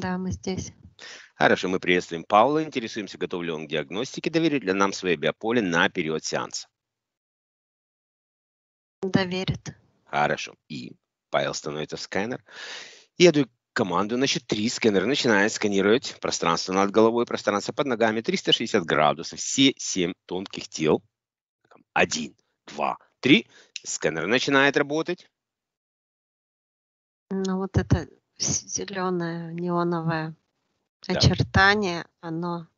Да, мы здесь. Хорошо, мы приветствуем Павла, интересуемся, готов ли он к диагностике, доверит ли нам свое биополе на период сеанса. Доверит. Хорошо. И Павел становится в сканер. Я даю команду, значит, 3 сканера начинает сканировать пространство над головой, пространство под ногами, 360 градусов, все 7 тонких тел. 1, 2, 3. Сканер начинает работать. Ну вот это зеленое неоновое очертание, оно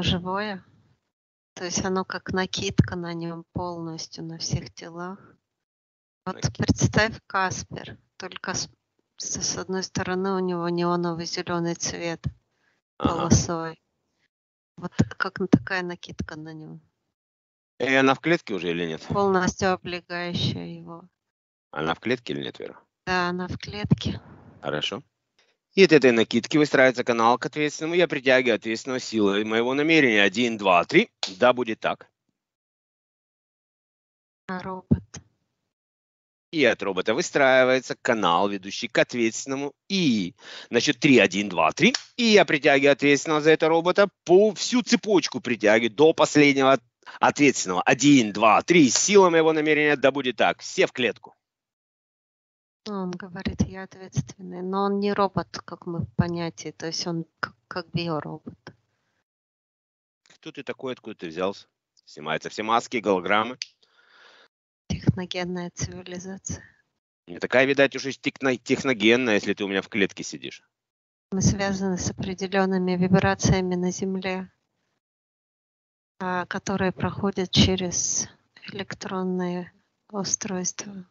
живое. То есть оно как накидка на нем полностью, на всех телах. Вот представь Каспер, только с одной стороны у него неоновый зеленый цвет полосой. Вот как такая накидка на нем. И она в клетке уже или нет? Полностью облегающая его. Она в клетке или нет, Вера? Да, она в клетке. Хорошо. И от этой накидки выстраивается канал к ответственному. Я притягиваю ответственного силой моего намерения. 1, 2, 3. Да, будет так. Робот. И от робота выстраивается канал, ведущий к ответственному. И, значит, 3, 1, 2, 3. И я притягиваю ответственного за это робота. По всю цепочку притягиваю до последнего ответственного. 1, 2, 3. Сила моего намерения. Да, будет так. Все в клетку. Он говорит, я ответственный, но он не робот, как мы в понятии, то есть он как биоробот. Кто ты такой, откуда ты взялся? Снимаются все маски, голограммы. Техногенная цивилизация. Не такая, видать, уж и техногенная, если ты у меня в клетке сидишь. Мы связаны с определенными вибрациями на Земле, которые проходят через электронные устройства.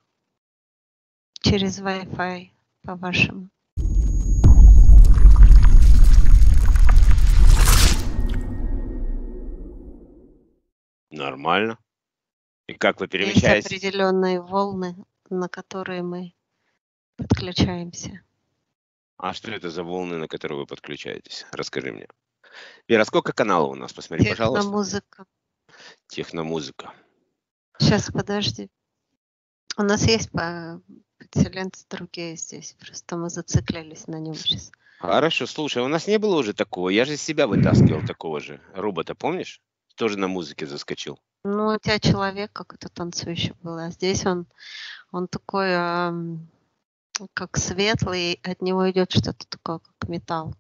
Через Wi-Fi, по-вашему. Нормально. И как вы перемещаетесь? Есть определенные волны, на которые мы подключаемся. А что это за волны, на которые вы подключаетесь? Расскажи мне. Вера, сколько каналов у нас? Посмотри, пожалуйста. Техномузыка. Техномузыка. Сейчас, подожди. У нас есть подселенцы другие здесь, просто мы зациклились на нем сейчас. Хорошо, слушай, у нас не было уже такого, я же из себя вытаскивал такого же робота, помнишь? Тоже на музыке заскочил. Ну, у тебя человек как-то танцующий был, а здесь он такой, как светлый, от него идет что-то такое, как металл.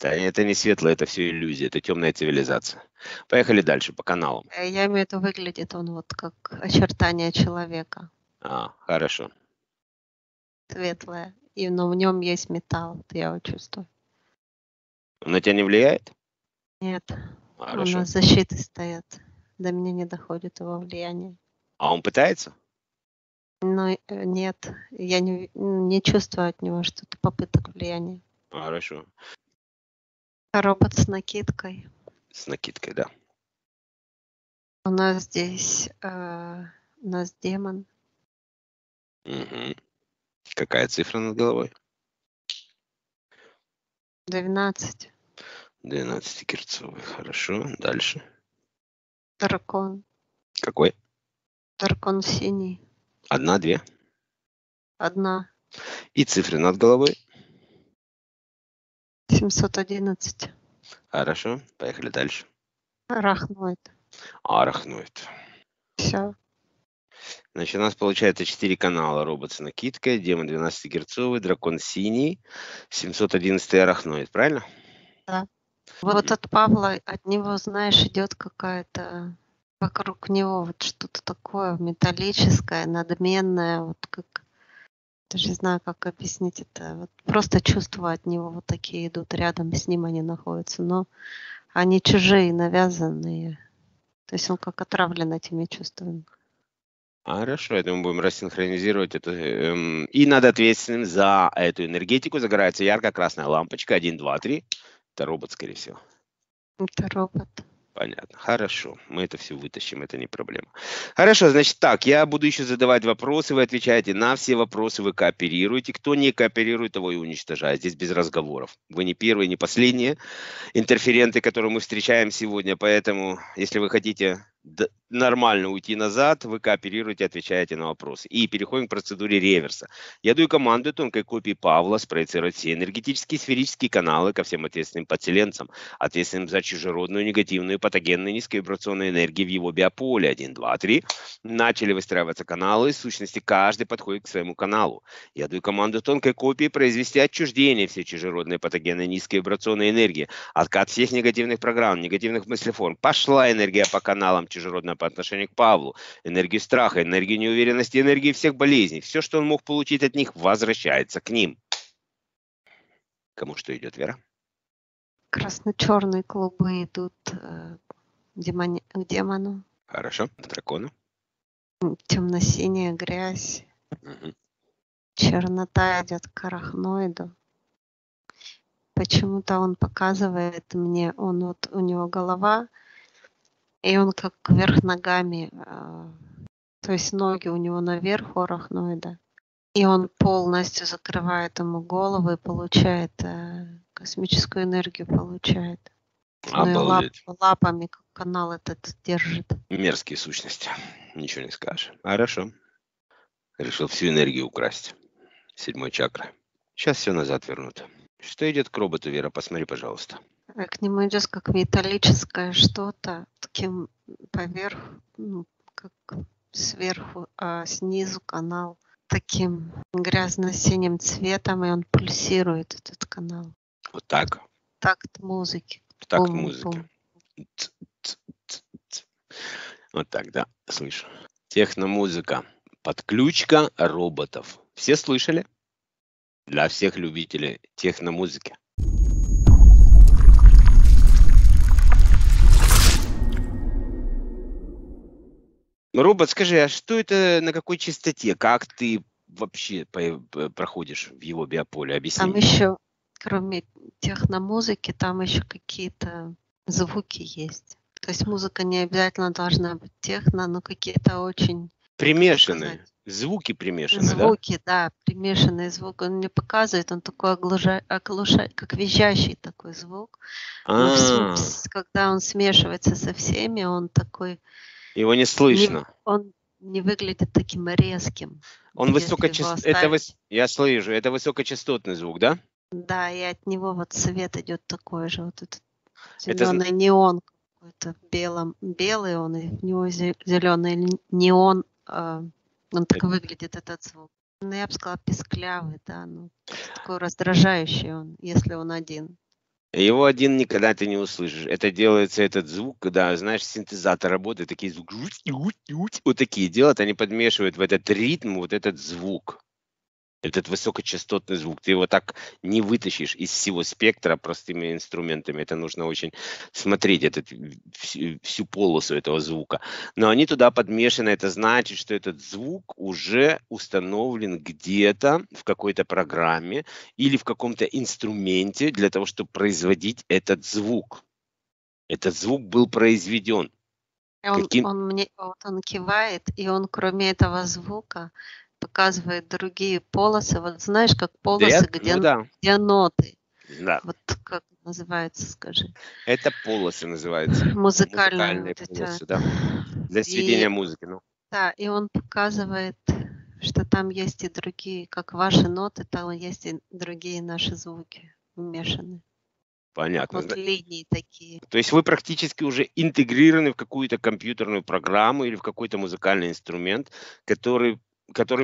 Да, это не светлое, это все иллюзия, это темная цивилизация. Поехали дальше по каналам. Я имею в виду, выглядит он вот как очертание человека. А, хорошо. Светлое, но в нем есть металл, я его чувствую. Он на тебя не влияет? Нет, хорошо. У нас защиты стоят, до меня не доходит его влияние. А он пытается? Ну, нет, я не чувствую от него что-то попыток влияния. Хорошо. Робот с накидкой. С накидкой, да. У нас здесь у нас демон. Угу. Какая цифра над головой? 12. 12-герцовый, хорошо. Дальше. Дракон. Какой? Дракон синий. 1, 2. 1. И цифры над головой? 711. Хорошо, поехали дальше. Арахноид. Арахноид. Все. Значит, у нас получается 4 канала. Робот с накидкой, демон 12-герцовый, дракон синий, 711 арахноид, правильно? Да. Вот от Павла, от него, знаешь, идет какая-то вокруг него вот что-то такое металлическое, надменное, вот как... Даже не знаю, как объяснить это. Вот просто чувства от него вот такие идут. Рядом с ним они находятся. Но они чужие, навязанные. То есть он как отравлен этими чувствами. Хорошо, это мы будем рассинхронизировать это. И над ответственным за эту энергетику загорается ярко-красная лампочка. 1, 2, 3. Это робот, скорее всего. Это робот. Понятно. Хорошо. Мы это все вытащим, это не проблема. Хорошо, значит так, я буду еще задавать вопросы, вы отвечаете на все вопросы, вы кооперируете. Кто не кооперирует, того и уничтожает. Здесь без разговоров. Вы не первые, не последние интерференты, которые мы встречаем сегодня. Поэтому, если вы хотите нормально уйти назад, вы кооперируете, отвечаете на вопросы. И переходим к процедуре реверса. Я даю команду тонкой копии Павла спроецировать все энергетические сферические каналы ко всем ответственным подселенцам, ответственным за чужеродную, негативную, патогенную, низковибрационную энергию в его биополе. 1, 2, 3. Начали выстраиваться каналы, и в сущности каждый подходит к своему каналу. Я даю команду тонкой копии произвести отчуждение всей чужеродной, патогенной, низковибрационной энергии, откат всех негативных программ, негативных мыслеформ. Пошла энергия по каналам чужеродной по отношению к Павлу, энергию страха, энергию неуверенности, энергию всех болезней. Все, что он мог получить от них, возвращается к ним. Кому что идет, Вера? Красно-черные клубы идут к демону. Хорошо. Дракону. Темно-синяя грязь. Угу. Чернота идет к арахноиду. Почему-то он показывает мне, у него голова. И он как вверх ногами, то есть ноги у него наверх у арахноида. И он полностью закрывает ему голову и получает космическую энергию, получает. Ну и лапами как канал этот держит. Мерзкие сущности, ничего не скажешь. Хорошо. Решил всю энергию украсть. 7-й чакры. Сейчас все назад вернут. Что идет к роботу, Вера? Посмотри, пожалуйста. К нему идет как металлическое что-то, таким поверх, ну, как сверху, а снизу канал таким грязно-синим цветом, и он пульсирует, этот канал. Вот так? Такт музыки. Такт музыки. Вот так, да, слышу. Техномузыка. Подключка роботов. Все слышали? Для всех любителей техномузыки. Робот, скажи, а что это, на какой частоте? Как ты вообще проходишь в его биополе? Объясни. Там еще, кроме техномузыки, там еще какие-то звуки есть. То есть музыка не обязательно должна быть техно, но какие-то очень... Примешанные. Звуки примешаны, звуки, да? Да, примешанный звук. Он мне показывает, он такой оглушает, как визжащий такой звук. Когда он смешивается со всеми, он такой... Его не слышно. Он не выглядит таким резким. Он высокочастотный. Я слышу, это высокочастотный звук, да? Да, и от него вот цвет идет такой же. Вот этот зеленый неон какой-то, белый он, и у него зеленый неон. Он так выглядит, этот звук. Ну, я бы сказала, песклявый, да. Ну, такой раздражающий он, если он один. Его один никогда ты не услышишь. Это делается этот звук, когда, знаешь, синтезатор работает, такие звуки, вот такие делают, они подмешивают в этот ритм вот этот звук, этот высокочастотный звук. Ты его так не вытащишь из всего спектра простыми инструментами. Это нужно очень смотреть, всю полосу этого звука. Но они туда подмешаны. Это значит, что этот звук уже установлен где-то в какой-то программе или в каком-то инструменте для того, чтобы производить этот звук. Этот звук был произведен. Он кивает, и он кроме этого звука показывает другие полосы. Вот знаешь, как полосы, где ноты. Да. Вот как называется, скажи. Это полосы называются. Музыкальные полосы, да. Для сведения музыки. Ну. Да, и он показывает, что там есть и другие, как ваши ноты, там есть и другие наши звуки вмешаны. Понятно. Вот линии такие. То есть вы практически уже интегрированы в какую-то компьютерную программу или в какой-то музыкальный инструмент, которым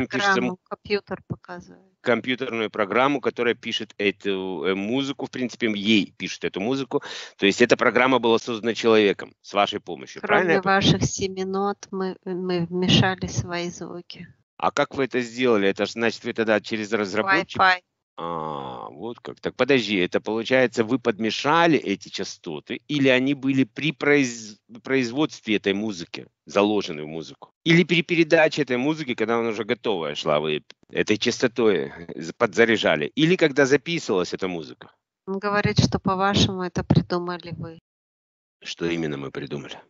пишется... Компьютер показывает. Компьютерную программу, которая пишет эту музыку, в принципе, ей пишет эту музыку. То есть эта программа была создана человеком с вашей помощью, правильно? Кроме ваших 7 нот мы вмешали свои звуки. А как вы это сделали? Это значит, вы тогда через разработчик... Wi-Fi. Вот как. Так подожди, это получается, вы подмешали эти частоты, или они были при производстве этой музыки, заложены в музыку? Или при передаче этой музыки, когда она уже готовая шла, вы этой частотой подзаряжали? Или когда записывалась эта музыка? Он говорит, что по-вашему это придумали вы. Что именно мы придумали?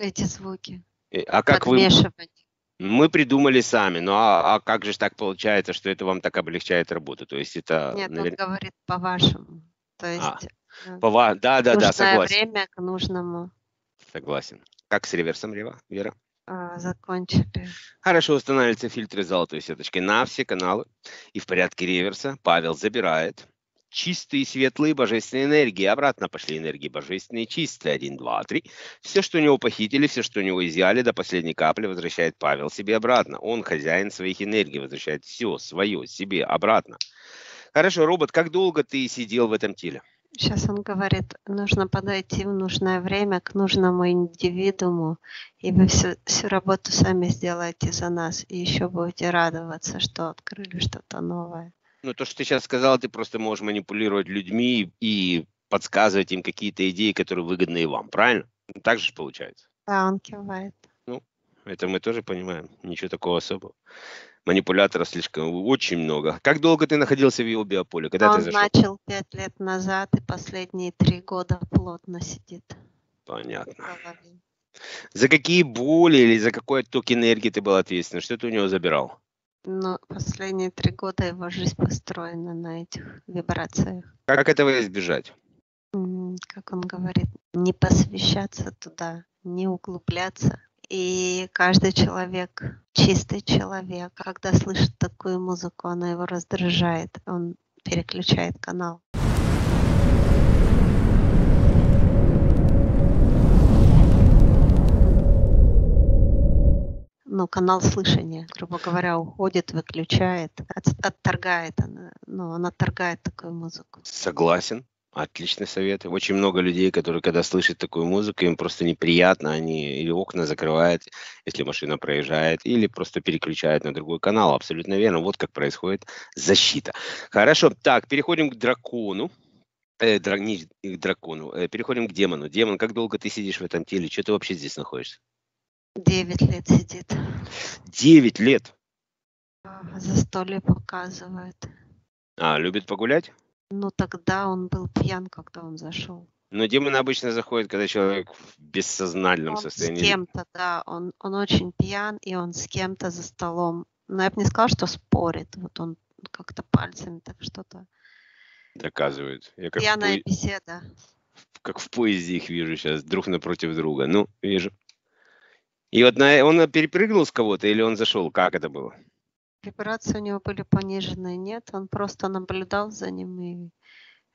Эти звуки. А как вы... Мы придумали сами, но а как же так получается, что это вам так облегчает работу? То есть это... Нет, он говорит по-вашему. То есть... Да, согласен. Нужное время к нужному. Согласен. Как с реверсом, Вера? Закончили. Хорошо, устанавливаются фильтры золотой сеточкой на все каналы. И в порядке реверса Павел забирает чистые, светлые, божественные энергии. Обратно пошли энергии божественные, чистые. 1, 2, 3. Все, что у него похитили, все, что у него изъяли, до последней капли возвращает Павел себе обратно. Он хозяин своих энергий, возвращает все свое себе обратно. Хорошо, робот, как долго ты сидел в этом теле? Сейчас он говорит, нужно подойти в нужное время к нужному индивидууму, и вы всю работу сами сделаете за нас, и еще будете радоваться, что открыли что-то новое. Ну, то, что ты сейчас сказала, ты просто можешь манипулировать людьми и подсказывать им какие-то идеи, которые выгодны и вам, правильно? Так же получается? Да, он кивает. Ну, это мы тоже понимаем, ничего такого особого. Манипуляторов слишком очень много. Как долго ты находился в его биополе? Когда ты зашел? Он начал 5 лет назад и последние 3 года плотно сидит. Понятно. За какие боли или за какой отток энергии ты был ответственен? Что ты у него забирал? Ну, последние 3 года его жизнь построена на этих вибрациях. Как этого избежать? Как он говорит, не посвящаться туда, не углубляться. И каждый человек, чистый человек, когда слышит такую музыку, она его раздражает, он переключает канал. Ну, канал слышания, грубо говоря, уходит, выключает, отторгает, он отторгает такую музыку. Согласен. Отличный совет. Очень много людей, которые, когда слышат такую музыку, им просто неприятно, они или окна закрывают, если машина проезжает, или просто переключают на другой канал. Абсолютно верно. Вот как происходит защита. Хорошо. Так, переходим к дракону. Переходим к демону. Демон, как долго ты сидишь в этом теле? Что ты вообще здесь находишься? 9 лет сидит. 9 лет? Застолье показывает. Любит погулять? Ну, тогда он был пьян, когда он зашел. Но демон обычно заходит, когда человек в бессознательном состоянии. С кем-то, да. Он очень пьян, и он с кем-то за столом. Но я бы не сказала, что спорит. Вот он как-то пальцами так что-то... доказывает. Пьяная беседа. Как в поезде их вижу сейчас, друг напротив друга. Ну, вижу. И вот он перепрыгнул с кого-то, или он зашел? Как это было? Вибрации у него были пониженные, нет, он просто наблюдал за ним и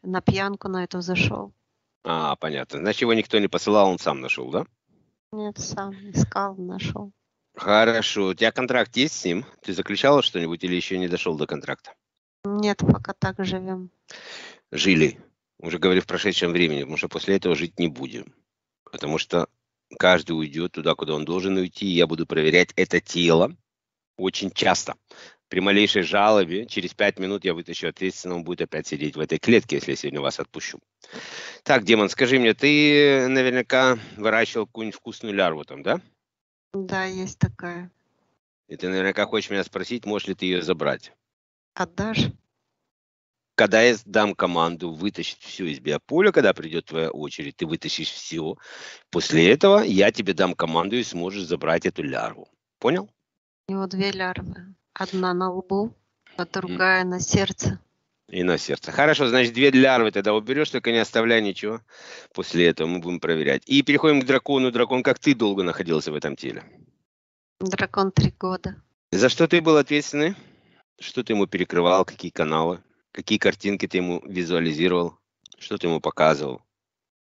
на пьянку на эту зашел. Понятно. Значит, его никто не посылал, он сам нашел, да? Нет, сам искал, нашел. Хорошо. У тебя контракт есть с ним? Ты заключала что-нибудь или еще не дошел до контракта? Нет, пока так живем. Жили. Уже говорю в прошедшем времени, потому что после этого жить не будем. Потому что каждый уйдет туда, куда он должен уйти, и я буду проверять это тело. Очень часто. При малейшей жалобе через 5 минут я вытащу ответственного, он будет опять сидеть в этой клетке, если я сегодня вас отпущу. Так, демон, скажи мне, ты наверняка выращивал какую-нибудь вкусную лярву там, да? Да, есть такая. И ты наверняка хочешь меня спросить, можешь ли ты ее забрать? Отдашь? Когда я дам команду вытащить все из биополя, когда придет твоя очередь, ты вытащишь все. После этого я тебе дам команду и сможешь забрать эту лярву. Понял? У него 2 лярвы. Одна на лбу, а другая на сердце. И на сердце. Хорошо, значит, 2 лярвы тогда уберешь, только не оставляй ничего. После этого мы будем проверять. И переходим к дракону. Дракон, как ты долго находился в этом теле? Дракон 3 года. За что ты был ответственный? Что ты ему перекрывал? Какие каналы? Какие картинки ты ему визуализировал? Что ты ему показывал?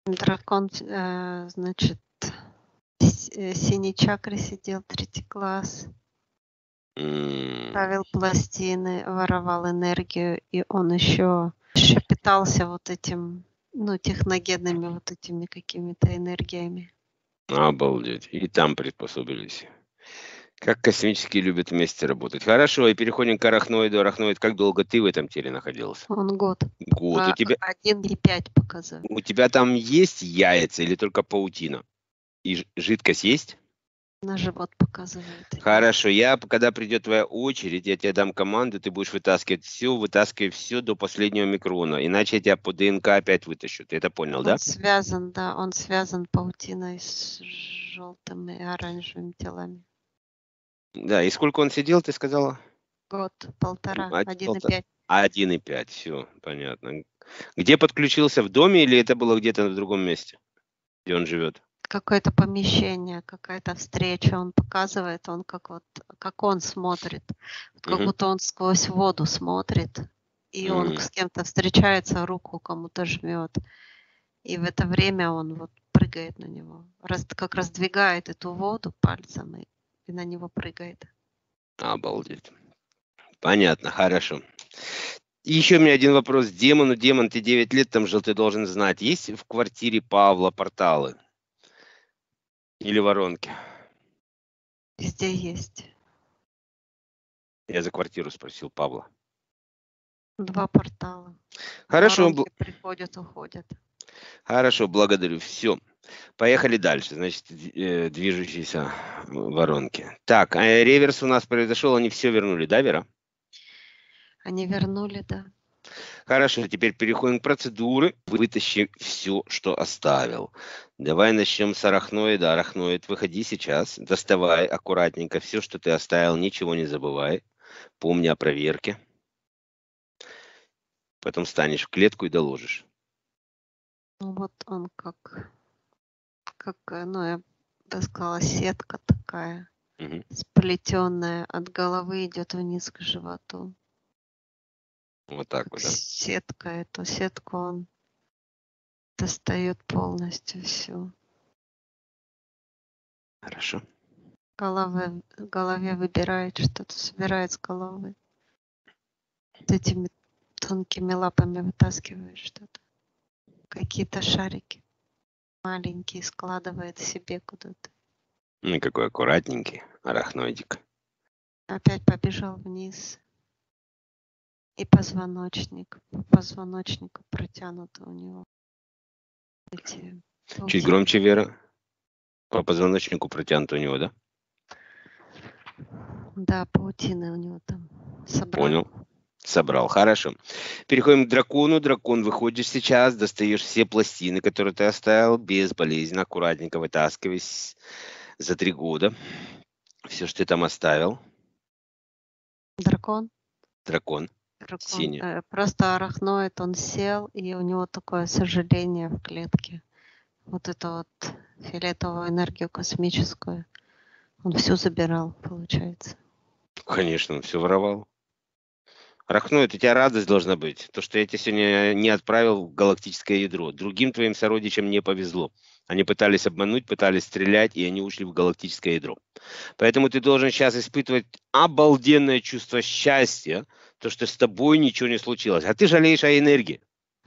Дракон, значит, в синей чакре сидел, 3-й класс. Ставил пластины, воровал энергию, и он еще питался вот этим, техногенными вот этими какими-то энергиями. Обалдеть. И там приспособились. Как космические любят вместе работать. Хорошо, и переходим к арахноиду. Арахноид, как долго ты в этом теле находился? Он год. Год. У тебя... 1,5 показал. У тебя там есть яйца или только паутина? И жидкость есть? На живот показывает. Хорошо, когда придет твоя очередь, я тебе дам команду, ты будешь вытаскивать все до последнего микрона, иначе я тебя по ДНК опять вытащу. Ты это понял, да? Связан, да, он связан паутиной с желтым и оранжевым телами. Да, и сколько он сидел, ты сказала? Год, 1,5, 1,5. 1,5, все, понятно. Где подключился, в доме или это было где-то в другом месте, где он живет? какое-то помещение, какая-то встреча, он показывает, он как вот, как он смотрит, как будто он сквозь воду смотрит, и он с кем-то встречается, руку кому-то жмет, и в это время он вот прыгает на него, как раздвигает эту воду пальцем и на него прыгает. Обалдеть. Понятно, хорошо. И еще у меня один вопрос. Демону, демон, ты 9 лет там жил, ты должен знать, есть в квартире Павла порталы? Или воронки? Везде есть. Я за квартиру спросил Павла. 2 портала. Хорошо. Воронки приходят, уходят. Хорошо, благодарю. Все. Поехали дальше. Значит, движущиеся воронки. Так, реверс у нас произошел, они все вернули, да, Вера? Они вернули, да. Хорошо, теперь переходим к процедуре. Вытащи все, что оставил. Давай начнем с арахноида. Арахноид, выходи сейчас. Доставай аккуратненько все, что ты оставил. Ничего не забывай. Помни о проверке. Потом встанешь в клетку и доложишь. Ну вот он как, ну я бы сказала, сетка такая, сплетенная. От головы идет вниз к животу. Вот так вот, да? Сетка, эту сетку он достает полностью всю. Хорошо. В голове выбирает что-то, собирает с головы. Вот этими тонкими лапами вытаскивает что-то. Какие-то шарики. Маленькие складывает себе куда-то. Ну, какой аккуратненький арахноидик. Опять побежал вниз. И позвоночник. Позвоночник протянут у него. Эти чуть громче, Вера. По позвоночнику протянут у него, да? Да, паутина у него там. Собрал. Понял. Собрал. Хорошо. Переходим к дракону. Дракон, выходишь сейчас, достаешь все пластины, которые ты оставил, безболезненно, аккуратненько вытаскивай за 3 года. Все, что ты там оставил. Дракон? Дракон. Просто арахноид, он сел, и у него такое сожаление в клетке. Вот эту вот фиолетовую энергию космическую. Он всю забирал, получается. Конечно, он все воровал. Арахноид, у тебя радость должна быть. То, что я тебя сегодня не отправил в галактическое ядро. Другим твоим сородичам не повезло. Они пытались обмануть, пытались стрелять, и они ушли в галактическое ядро. Поэтому ты должен сейчас испытывать обалденное чувство счастья, то, что с тобой ничего не случилось. А ты жалеешь о энергии.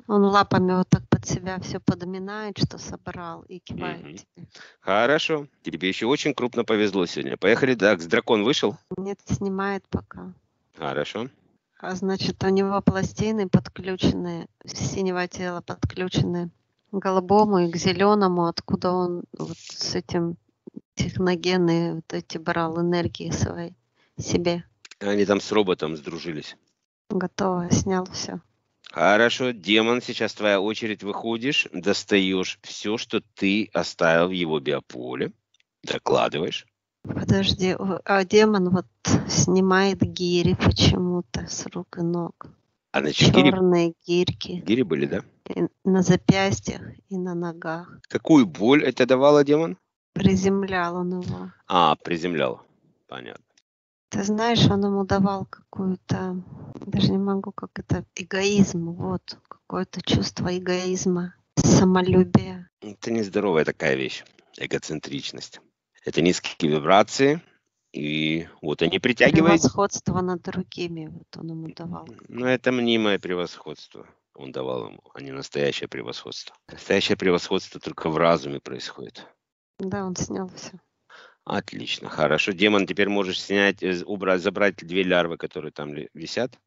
Он лапами вот так под себя все подминает, что собрал, и кивает. Хорошо. Тебе еще очень крупно повезло сегодня. Поехали. Так, дракон вышел? Нет, снимает пока. Хорошо. А значит, у него пластины подключены, синего тела подключены к голубому и к зеленому, откуда он вот с этим техногены вот эти брал энергии своей себе. Они там с роботом сдружились. Готово, снял все. Хорошо, демон, сейчас твоя очередь, выходишь, достаешь все, что ты оставил в его биополе, докладываешь. Подожди, а демон вот снимает гири почему-то с рук и ног. А значит, черные гирьки. Гири были, да? И на запястьях и на ногах. Какую боль это давало, демон? Приземлял он его. А, приземлял. Понятно. Ты знаешь, он ему давал какую-то, даже не могу, как это, эгоизм, вот, какое-то чувство эгоизма, самолюбия. Это нездоровая такая вещь, эгоцентричность. Это низкие вибрации, и вот они притягивают. Превосходство над другими, вот он ему давал. Но это мнимое превосходство он давал ему, а не настоящее превосходство. Настоящее превосходство только в разуме происходит. Да, он снял все. Отлично, хорошо. Демон, теперь можешь снять, убрать, забрать 2 лярвы, которые там висят.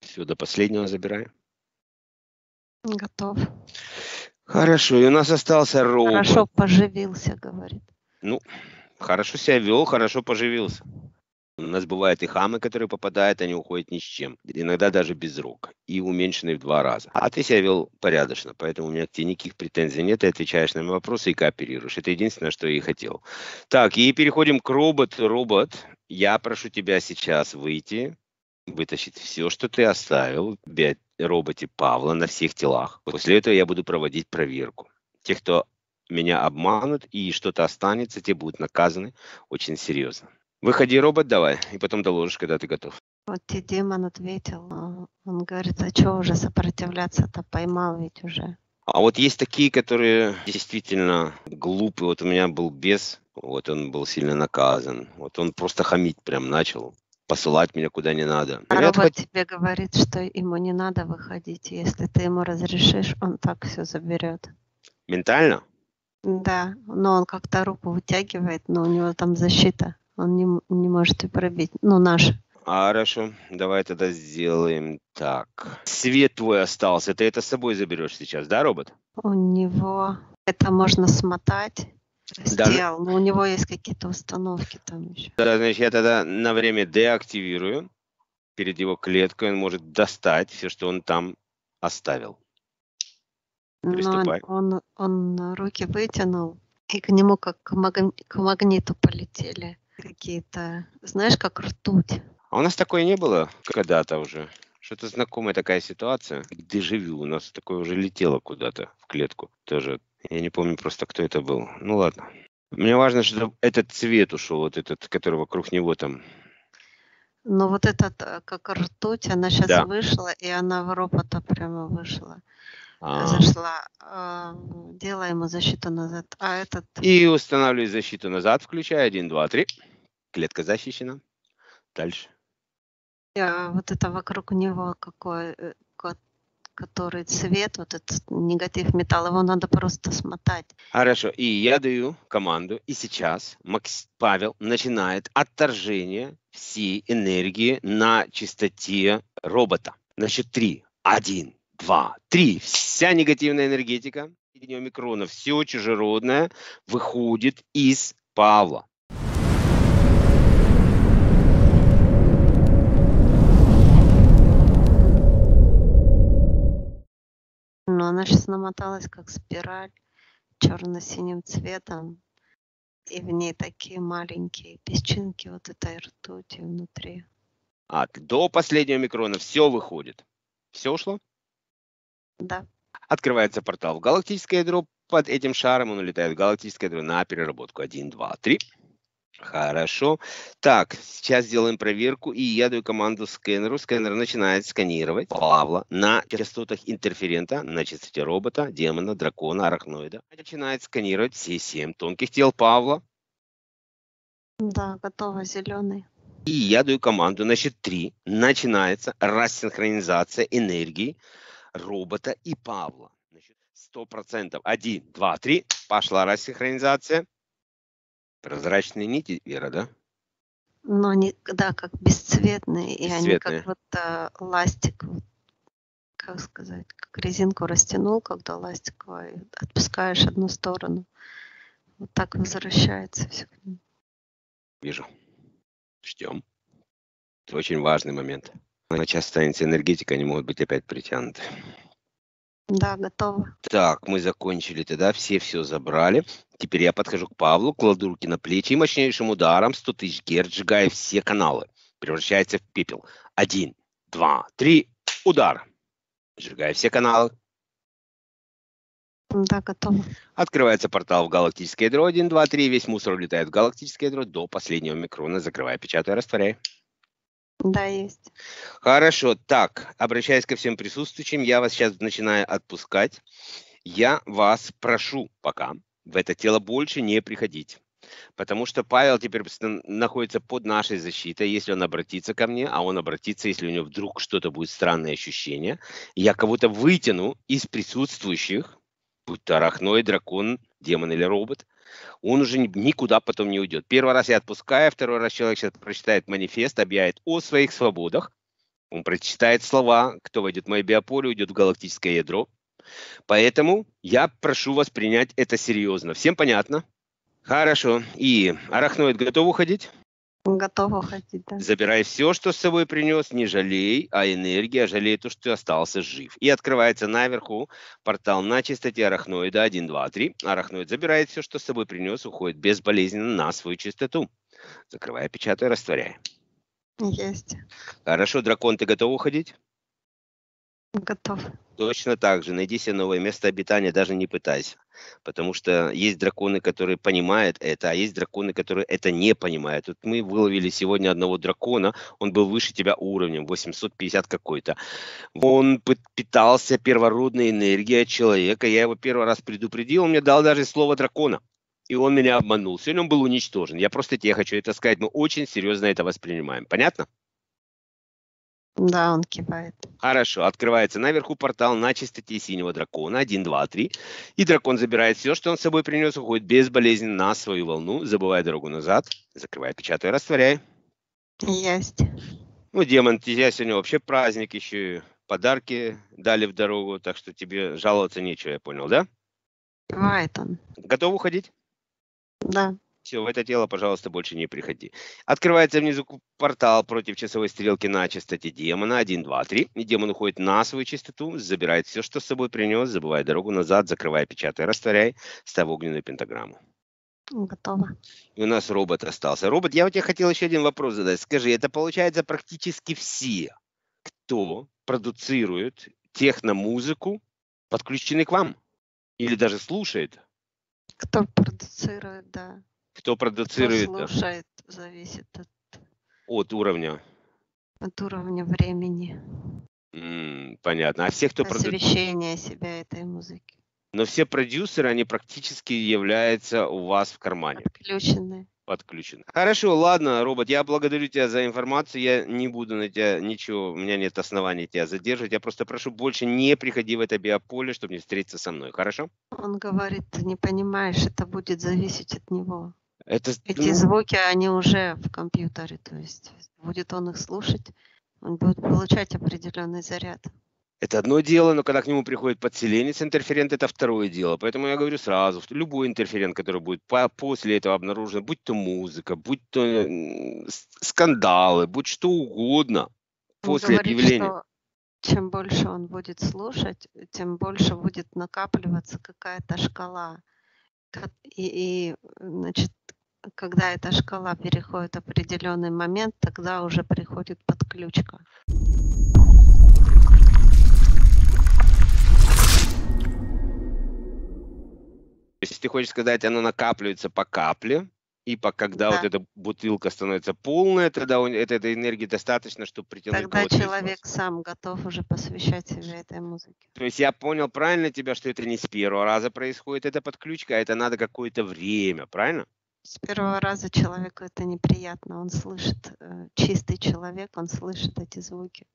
Все, до последнего забираю. Готов. Хорошо, и у нас остался робот. Хорошо поживился, говорит. Ну, хорошо себя вел, хорошо поживился. У нас бывают и хамы, которые попадают, они уходят ни с чем. Иногда даже без рук. И уменьшены в 2 раза. А ты себя вел порядочно, поэтому у меня к тебе никаких претензий нет. Ты отвечаешь на мои вопросы и кооперируешь. Это единственное, что я и хотел. Так, и переходим к роботу. Робот, я прошу тебя сейчас выйти, вытащить все, что ты оставил в роботе Павла на всех телах. После этого я буду проводить проверку. Те, кто меня обманут, и что-то останется, те будут наказаны очень серьезно. Выходи, робот, давай, и потом доложишь, когда ты готов. Вот и демон ответил. Он говорит, а что уже сопротивляться-то, поймал ведь уже. А вот есть такие, которые действительно глупы. Вот у меня был бес, вот он был сильно наказан. Вот он просто хамить прям начал, посылать меня куда не надо. А робот тебе говорит, что ему не надо выходить. Если ты ему разрешишь, он так все заберет. Ментально? Да, но он как-то руку вытягивает, но у него там защита. Он не может и пробить. Ну, наш. Хорошо, давай тогда сделаем так. Свет твой остался. Ты это с собой заберешь сейчас, да, робот? У него это можно смотать. Сделал. Но у него есть какие-то установки там еще. Да, значит, я тогда на время деактивирую. Перед его клеткой он может достать все, что он там оставил. Приступай. Он руки вытянул, и к нему как к магниту полетели какие-то, знаешь, как ртуть. А у нас такое не было когда-то уже? Что-то знакомая такая ситуация. Дежавю. У нас такое уже летело куда-то в клетку. Тоже. Я не помню просто, кто это был. Ну ладно. Мне важно, что этот цвет ушел, вот этот, который вокруг него там. Ну вот этот, как ртуть, она сейчас вышла, и она в робота прямо вышла. Зашла. Делай ему защиту назад. А этот... И устанавливаю защиту назад, включая 1, 2, 3. Клетка защищена. Дальше. Вот это вокруг него какой, который цвет, вот этот негатив металла, его надо просто смотать. Хорошо, и я даю команду, и сейчас Павел начинает отторжение всей энергии на частоте робота. Значит, 3, 1, 2, 3. Вся негативная энергетика, микрона, все чужеродное выходит из Павла. Она сейчас намоталась как спираль черно-синим цветом, и в ней такие маленькие песчинки вот этой ртути внутри. До последнего микрона все выходит. Все ушло? Да. Открывается портал в галактическое ядро. Под этим шаром он улетает в галактическое ядро на переработку. 1, 2, 3. Хорошо. Так, сейчас сделаем проверку, и я даю команду скэнеру. Скэнер начинает сканировать Павла на частотах интерферента, на частоте робота, демона, дракона, арахноида. Начинает сканировать все 7 тонких тел Павла. Да, готово, зеленый. И я даю команду, значит, 3. Начинается рассинхронизация энергии робота и Павла. Значит, 100%. 1, 2, 3. Пошла рассинхронизация. Прозрачные нити, Вера, да? Но они, да, как бесцветные, и они как вот ластик, как сказать, как резинку растянул, когда ластиковый, отпускаешь одну сторону, вот так возвращается все к ним. Вижу. Ждем. Это очень важный момент. Сейчас останется энергетика, они могут быть опять притянуты. Да, готово. Так, мы закончили тогда, все забрали. Теперь я подхожу к Павлу, кладу руки на плечи и мощнейшим ударом 100 тысяч герц, сжигая все каналы. Превращается в пепел. 1, 2, 3, удар. Сжигая все каналы. Да, готово. Открывается портал в галактическое ядро. 1, 2, 3, весь мусор улетает в галактическое ядро до последнего микрона. Закрывая, печатая, растворяя. Да, есть. Хорошо. Так, обращаясь ко всем присутствующим, я вас сейчас начинаю отпускать. Я вас прошу пока в это тело больше не приходить, потому что Павел теперь находится под нашей защитой. Если он обратится ко мне, а он обратится, если у него вдруг что-то будет странное ощущение, я кого-то вытяну из присутствующих, будь то арахноид, дракон, демон или робот, он уже никуда потом не уйдет. Первый раз я отпускаю, второй раз человек сейчас прочитает манифест, объявит о своих свободах. Он прочитает слова, кто войдет в мое биополе, уйдет в галактическое ядро. Поэтому я прошу вас принять это серьезно. Всем понятно? Хорошо. И арахноид готов уходить? Готов уходить, да. Забирай все, что с собой принес, не жалей, а энергия, жалей то, что ты остался жив. И открывается наверху портал на частоте арахноида 1, 2, 3. Арахноид забирает все, что с собой принес, уходит безболезненно на свою частоту. Закрывая, печатая, растворяя. Есть. Хорошо, дракон, ты готов уходить? Готов. Точно так же. Найди себе новое место обитания, даже не пытайся. Потому что есть драконы, которые понимают это, а есть драконы, которые это не понимают. Вот мы выловили сегодня одного дракона, он был выше тебя уровнем, 850 какой-то. Он питался первородной энергией человека. Я его первый раз предупредил, он мне дал даже слово дракона. И он меня обманул. Сегодня он был уничтожен. Я просто тебе хочу это сказать. Мы очень серьезно это воспринимаем. Понятно? Да, он кивает. Хорошо. Открывается наверху портал на чистоте синего дракона. 1, 2, 3. И дракон забирает все, что он с собой принес, уходит безболезненно на свою волну, забывая дорогу назад. Закрывай, печатай, растворяй. Есть. Ну, демон, тебя сегодня вообще праздник, еще подарки дали в дорогу, так что тебе жаловаться нечего, я понял, да? Кивает он. Готов уходить? Да. Все, в это тело, пожалуйста, больше не приходи. Открывается внизу портал против часовой стрелки на частоте демона. 1, 2, 3. И демон уходит на свою частоту, забирает все, что с собой принес, забывая дорогу назад, закрывая, печатай, растворяй, ставь огненную пентаграмму. Готово. И у нас робот остался. Робот, я у тебя хотел еще один вопрос задать. Скажи, это получается практически все, кто продуцирует техномузыку, подключены к вам? Или даже слушает? Кто продуцирует, да. Кто продуцирует? Кто слушает, зависит от уровня. От уровня времени. Понятно. А все, кто продуцирует? Освещение себя этой музыки. Но все продюсеры, они практически являются у вас в кармане. Подключены. Хорошо, ладно, робот, я благодарю тебя за информацию, я не буду на тебя ничего, у меня нет оснований тебя задерживать, я просто прошу, больше не приходи в это биополе, чтобы не встретиться со мной, хорошо? Он говорит, ты не понимаешь, это будет зависеть от него. Эти звуки, они уже в компьютере, то есть будет он их слушать, он будет получать определенный заряд. Это одно дело, но когда к нему приходит подселенец, интерферент, это второе дело. Поэтому я говорю сразу, любой интерферент, который будет после этого обнаружен, будь то музыка, будь то скандалы, будь что угодно, после объявления. Чем больше он будет слушать, тем больше будет накапливаться какая-то шкала. И значит, когда эта шкала переходит определенный момент, тогда уже приходит подключка. Если ты хочешь сказать, оно накапливается по капле, и когда вот эта бутылка становится полная, тогда этой энергии достаточно, чтобы притянуть. Тогда человек сам готов уже посвящать себя этой музыке. То есть я понял правильно тебя, что это не с первого раза происходит эта подключка, а это надо какое-то время, правильно? С первого раза человеку это неприятно, он слышит, чистый человек, он слышит эти звуки.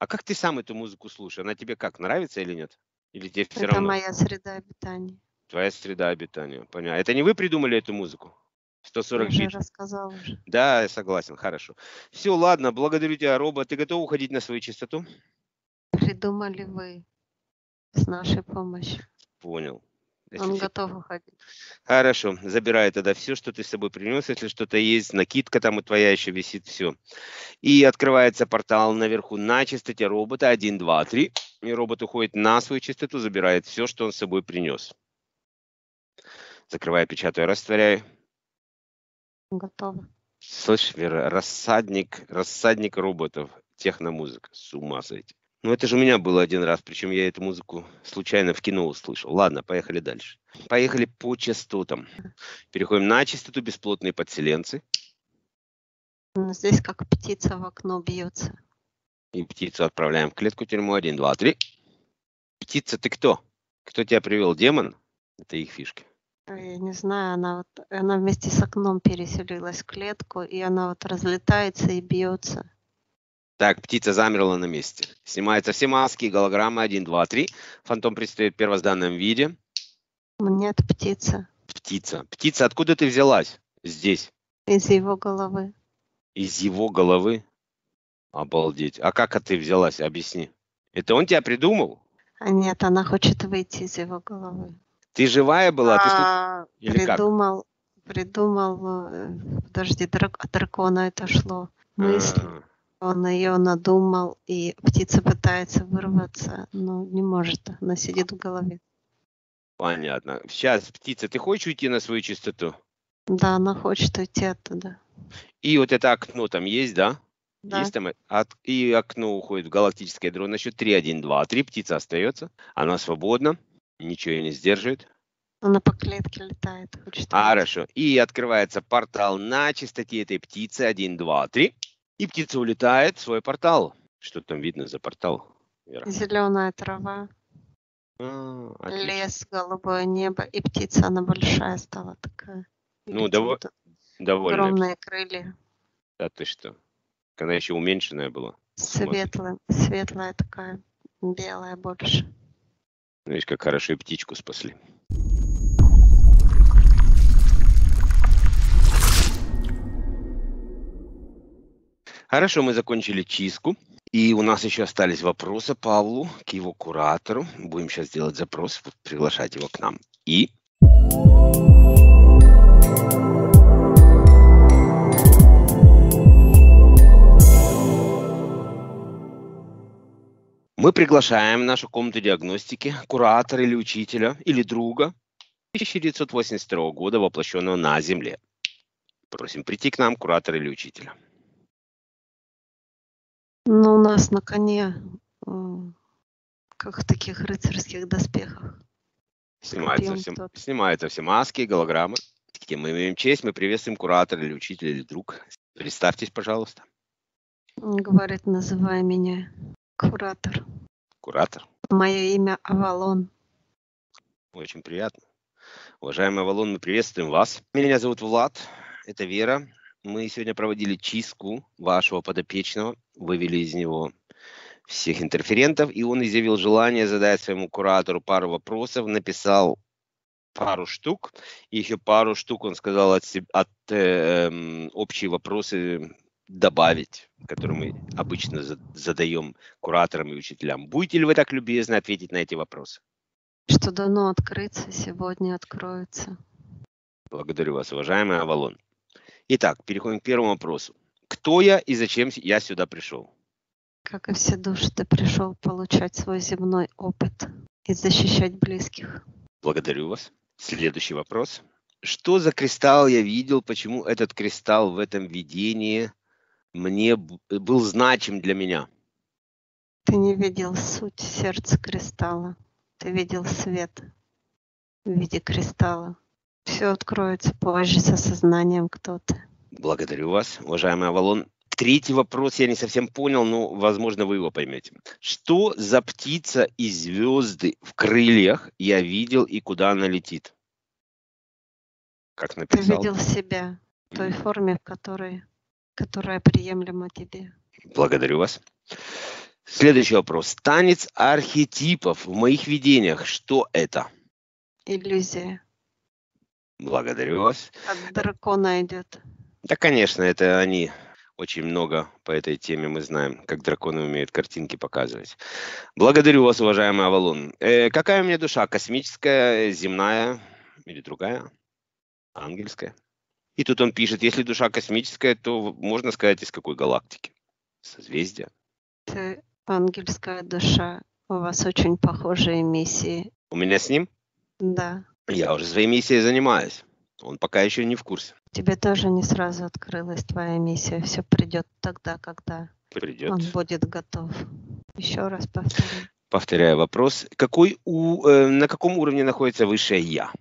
А как ты сам эту музыку слушаешь? Она тебе как, нравится или нет? Или тебе все равно? Это моя среда обитания. Твоя среда обитания. Понятно. Это не вы придумали эту музыку? 140 бит. Я же рассказал уже. Да, я согласен. Хорошо. Все, ладно. Благодарю тебя, робот. Ты готов уходить на свою частоту? Придумали вы с нашей помощью. Понял. Он готов уходить. Хорошо. Забирай тогда все, что ты с собой принес. Если что-то есть, накидка там и твоя еще висит, все. И открывается портал наверху на частоте робота. 1, 2, 3. И робот уходит на свою частоту, забирает все, что он с собой принес. Закрывай, печатай, растворяй. Готово. Слышь, Вера, рассадник роботов, техномузыка. С ума сойти. Ну, это же у меня было один раз, причем я эту музыку случайно в кино услышал. Ладно, поехали дальше. Поехали по частотам. Переходим на частоту бесплотные подселенцы. Здесь как птица в окно бьется. И птицу отправляем в клетку-тюрьму. 1, 2, 3. Птица, ты кто? Кто тебя привел? Демон? Это их фишки. Я не знаю, она вместе с окном переселилась в клетку, и она вот разлетается и бьется. Так, птица замерла на месте. Снимаются все маски, голограммы. 1, 2, 3. Фантом предстает в первозданном виде. Нет, птица. Птица. Птица, откуда ты взялась? Здесь. Из его головы. Из его головы? Обалдеть. А как ты взялась? Объясни. Это он тебя придумал? А нет, она хочет выйти из его головы. Ты живая была? Ты или придумал, подожди, от дракона это шло, мысль, он ее надумал, и птица пытается вырваться, но не может, она сидит в голове. Понятно. Сейчас, птица, ты хочешь уйти на свою чистоту? Да, она хочет уйти оттуда. И вот это окно там есть, да? Да. Есть там, и окно уходит в галактическое ядро на счет 3, 1, 2. А 3 птица остается. Она свободна, ничего ее не сдерживает. Она по клетке летает. Хорошо. И открывается портал на частоте этой птицы 1, 2, 3. И птица улетает в свой портал. Что там видно за портал? Вера? Зеленая трава. Лес, голубое небо. И птица, она большая стала такая. И ну, довольно. Огромные крылья. Да ты что? Она еще уменьшенная была. Светлая, светлая такая, белая больше. Видишь, как хорошо и птичку спасли. Хорошо, мы закончили чистку. И у нас еще остались вопросы Павлу, к его куратору. Будем сейчас делать запрос, приглашать его к нам. И... мы приглашаем в нашу комнату диагностики куратора или учителя, или друга 1982 года, воплощенного на Земле. Просим прийти к нам, куратора или учителя. Ну, у нас на коне, как в таких рыцарских доспехах. Снимаются все маски, голограммы. Мы имеем честь, мы приветствуем куратора или учителя, или друг. Представьтесь, пожалуйста. Говорит, называй меня... куратор. Куратор. Мое имя Авалон. Очень приятно. Уважаемый Авалон, мы приветствуем вас. Меня зовут Влад, это Вера. Мы сегодня проводили чистку вашего подопечного, вывели из него всех интерферентов, и он изъявил желание задать своему куратору пару вопросов, написал пару штук, и еще пару штук он сказал от общие вопросы добавить, которые мы обычно задаем кураторам и учителям. Будете ли вы так любезны ответить на эти вопросы? Что дано открыться, сегодня откроется. Благодарю вас, уважаемый Авалон. Итак, переходим к первому вопросу. Кто я и зачем я сюда пришел? Как и все души, ты пришел получать свой земной опыт и защищать близких. Благодарю вас. Следующий вопрос. Что за кристалл я видел? Почему этот кристалл в этом видении... мне был значим для меня? Ты не видел суть сердца кристалла. Ты видел свет в виде кристалла. Все откроется позже с осознанием, кто ты. Благодарю вас, уважаемый Авалон. Третий вопрос я не совсем понял, но, возможно, вы его поймете. Что за птица и звезды в крыльях я видел и куда она летит? Как написал? Ты видел себя в той форме, в которой... которая приемлема тебе. Благодарю вас. Следующий вопрос. Танец архетипов в моих видениях. Что это? Иллюзия. Благодарю вас. От дракона идет. Да, конечно, это они. Очень много по этой теме мы знаем, как драконы умеют картинки показывать. Благодарю вас, уважаемый Авалон. Какая у меня душа? Космическая, земная или другая? Ангельская? И тут он пишет, если душа космическая, то можно сказать, из какой галактики? Созвездия. Ты ангельская душа. У вас очень похожие миссии. У меня с ним? Да. Я уже своей миссией занимаюсь. Он пока еще не в курсе. Тебе тоже не сразу открылась твоя миссия. Все придет тогда, когда он будет готов. Еще раз повторяю. Повторяю вопрос. На каком уровне находится высшее Я?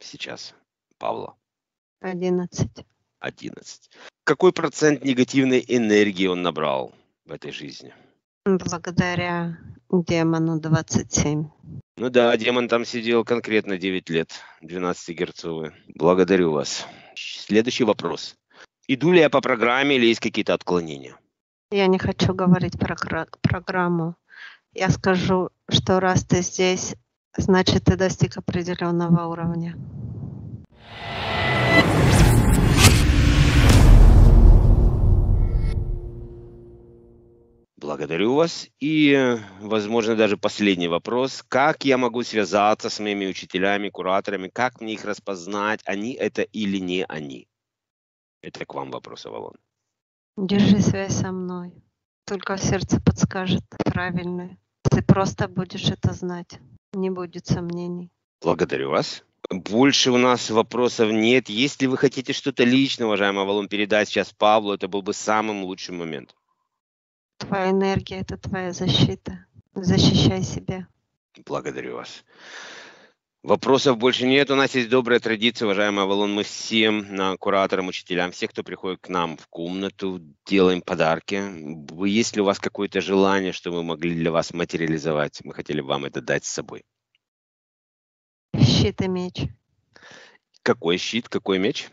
Сейчас, Павла. 11. Какой процент негативной энергии он набрал в этой жизни? Благодаря демону 27. Ну да, демон там сидел конкретно 9 лет, 12-герцовый. Благодарю вас. Следующий вопрос. Иду ли я по программе или есть какие-то отклонения? Я не хочу говорить про программу. Я скажу, что раз ты здесь, значит, ты достиг определенного уровня. Благодарю вас. И, возможно, даже последний вопрос. Как я могу связаться с моими учителями, кураторами? Как мне их распознать, они это или не они? Это к вам вопрос, Авалон. Держи связь со мной. Только сердце подскажет правильно. Ты просто будешь это знать. Не будет сомнений. Благодарю вас. Больше у нас вопросов нет. Если вы хотите что-то личное, уважаемый Авалон, передать сейчас Павлу, это был бы самым лучшим моментом. Твоя энергия – это твоя защита. Защищай себя. Благодарю вас. Вопросов больше нет. У нас есть добрая традиция, уважаемый Авалон. Мы всем кураторам, учителям, все, кто приходит к нам в комнату, делаем подарки. Есть ли у вас какое-то желание, что мы могли для вас материализовать? Мы хотели вам это дать с собой. Щит и меч. Какой щит, какой меч?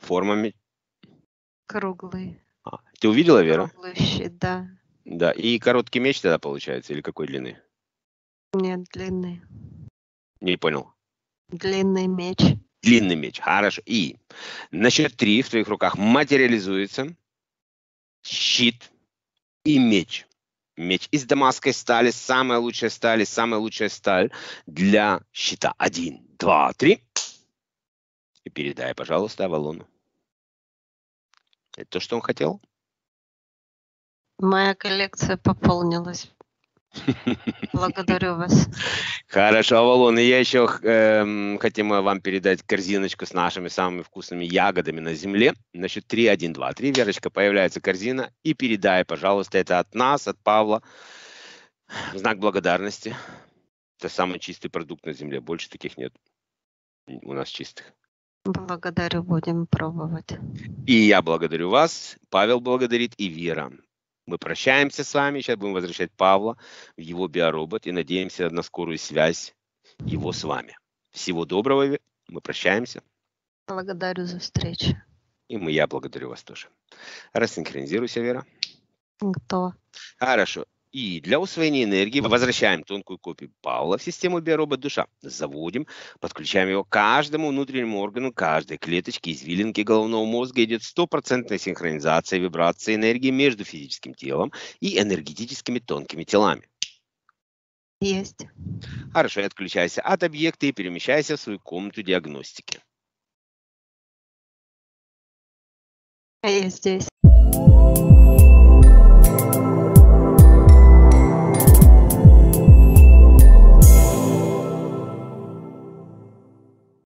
Форма меч? Круглый. А, ты увидела, Вера? Круглый щит, да. Да, и короткий меч тогда получается, или какой длины? Нет, длинный. Не понял. Длинный меч. Длинный меч, хорошо. И на счет 3 в твоих руках материализуется щит и меч. Меч из дамасской стали, самая лучшая сталь, для щита. 1, 2, 3. И передай, пожалуйста, Авалону. Это то, что он хотел? Моя коллекция пополнилась. Благодарю вас. Хорошо, Авалон. И я еще хотим вам передать корзиночку с нашими самыми вкусными ягодами на земле. На счет 3, 1, 2, 3. Верочка, появляется корзина. И передай, пожалуйста, это от нас, от Павла. В знак благодарности. Это самый чистый продукт на земле. Больше таких нет. У нас чистых. Благодарю. Будем пробовать. И я благодарю вас. Павел благодарит и Вера. Мы прощаемся с вами, сейчас будем возвращать Павла в его биоробот и надеемся на скорую связь его с вами. Всего доброго, мы прощаемся. Благодарю за встречу. И я благодарю вас тоже. Рассинхронизируйся, Вера. Кто? Хорошо. И для усвоения энергии возвращаем тонкую копию Павла в систему биоробот-душа. Заводим, подключаем его к каждому внутреннему органу, каждой клеточке, извилинке головного мозга. Идет стопроцентная синхронизация вибрации энергии между физическим телом и энергетическими тонкими телами. Есть. Хорошо, отключайся от объекта и перемещайся в свою комнату диагностики. Я здесь.